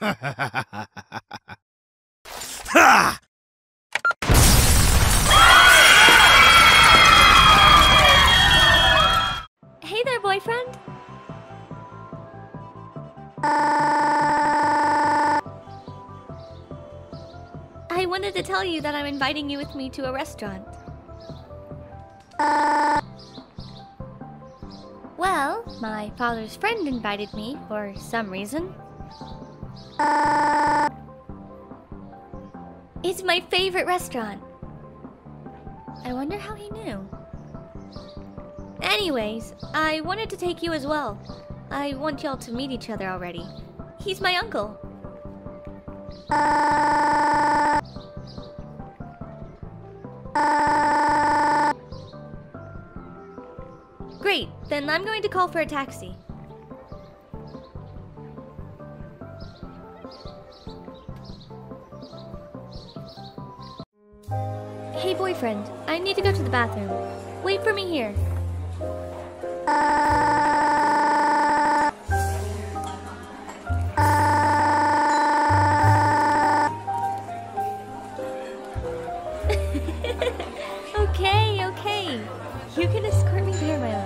Ha! Hey there, boyfriend. I wanted to tell you that I'm inviting you with me to a restaurant. Well, my father's friend invited me for some reason. It's my favorite restaurant. I wonder how he knew. Anyways, I wanted to take you as well. I want y'all to meet each other already. He's my uncle. Great, then I'm going to call for a taxi. Hey boyfriend, I need to go to the bathroom. Wait for me here. Okay. You can escort me there, my love.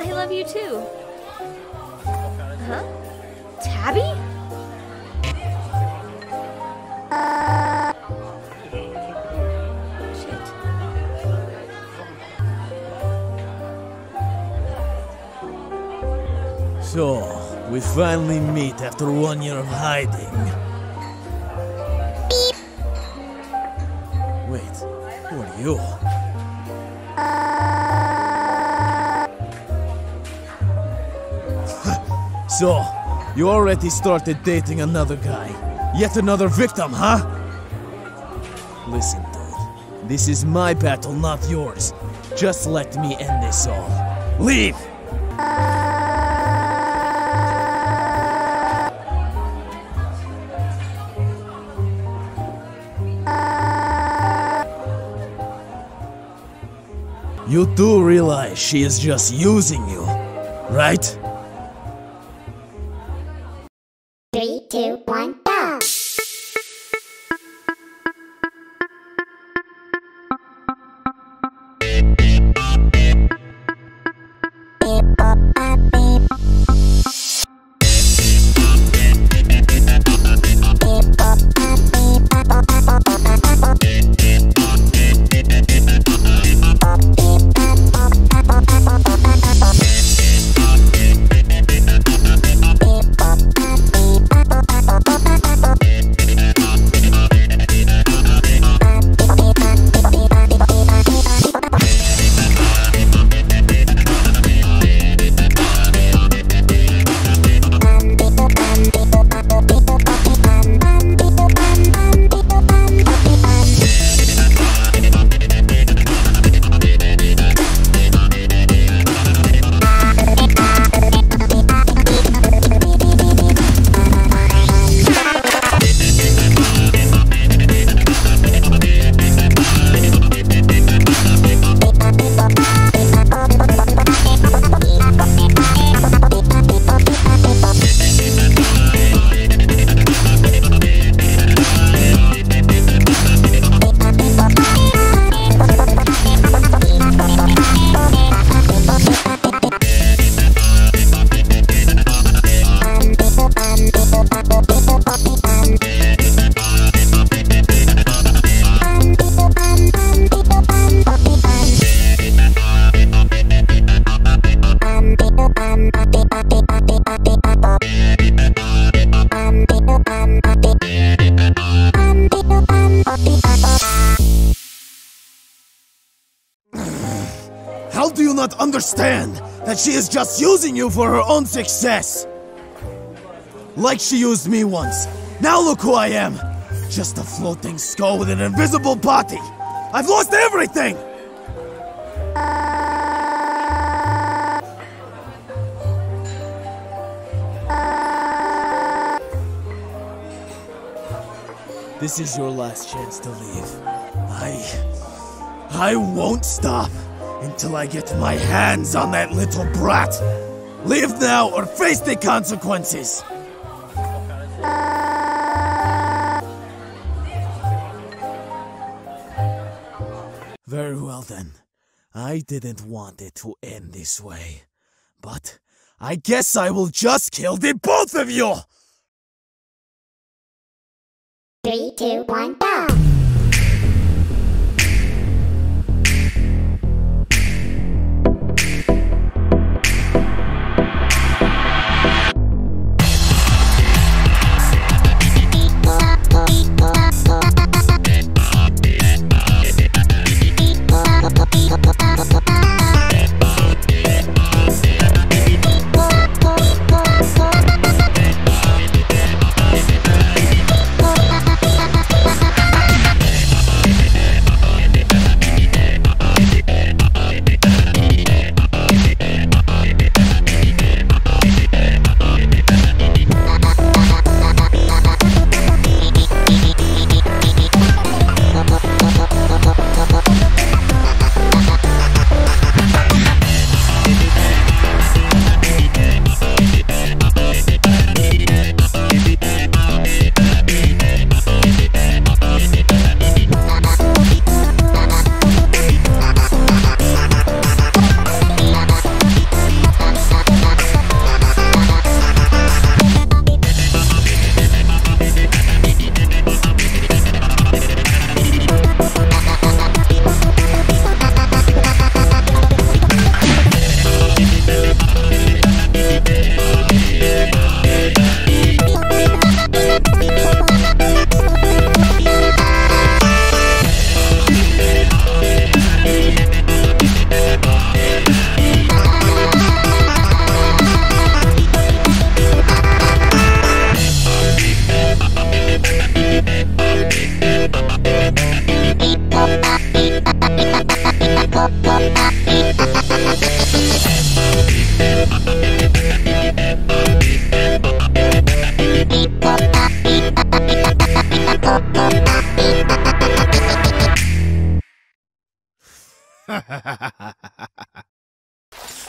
I love you too. Huh? Tabi? So, we finally meet after 1 year of hiding. Beep. Wait, who are you? So, you already started dating another guy. Yet another victim, huh? Listen, dude. This is my battle, not yours. Just let me end this all. Leave! You do realize she is just using you, right? 3, 2, 1, go! How do you not understand that she is just using you for her own success? Like she used me once. Now look who I am. Just a floating skull with an invisible body. I've lost everything! This is your last chance to leave. I won't stop until I get my hands on that little brat. Leave now or face the consequences. Very well then. I didn't want it to end this way, but I guess I will just kill the both of you! 3, 2, 1, go!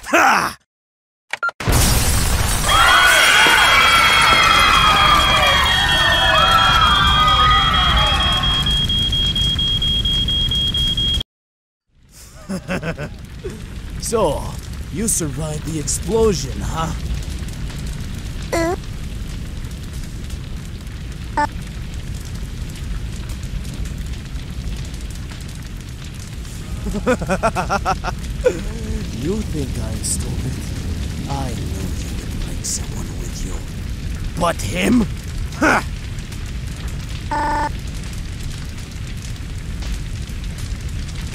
Ha! So, you survived the explosion, huh? You think I'm stupid? I know you can bring someone with you. But him? Ha!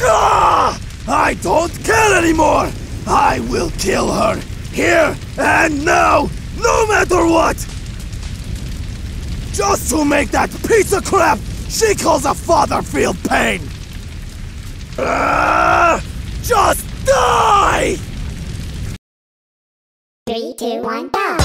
Ah! I don't care anymore! I will kill her! Here and now! No matter what! Just to make that piece of crap she calls a father feel pain! Just die! 3, 2, 1, go!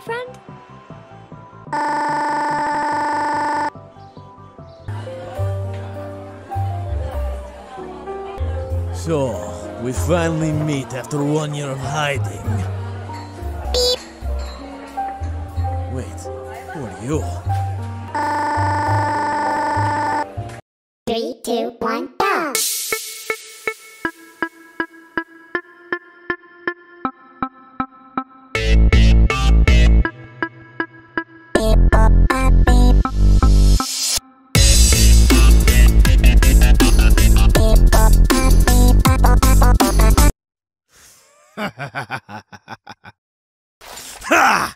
boyfriend? So, we finally meet after 1 year of hiding. Beep. Wait, who are you? 3, 2, 1. Ha!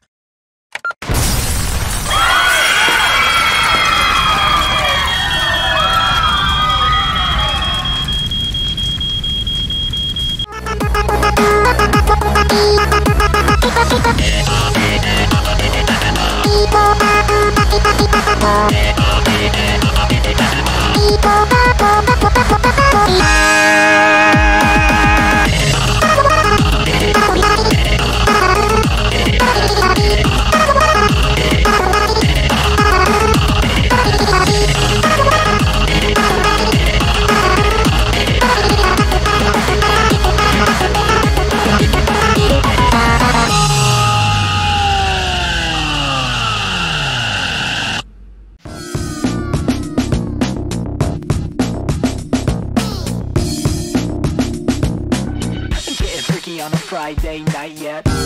On a Friday night yet.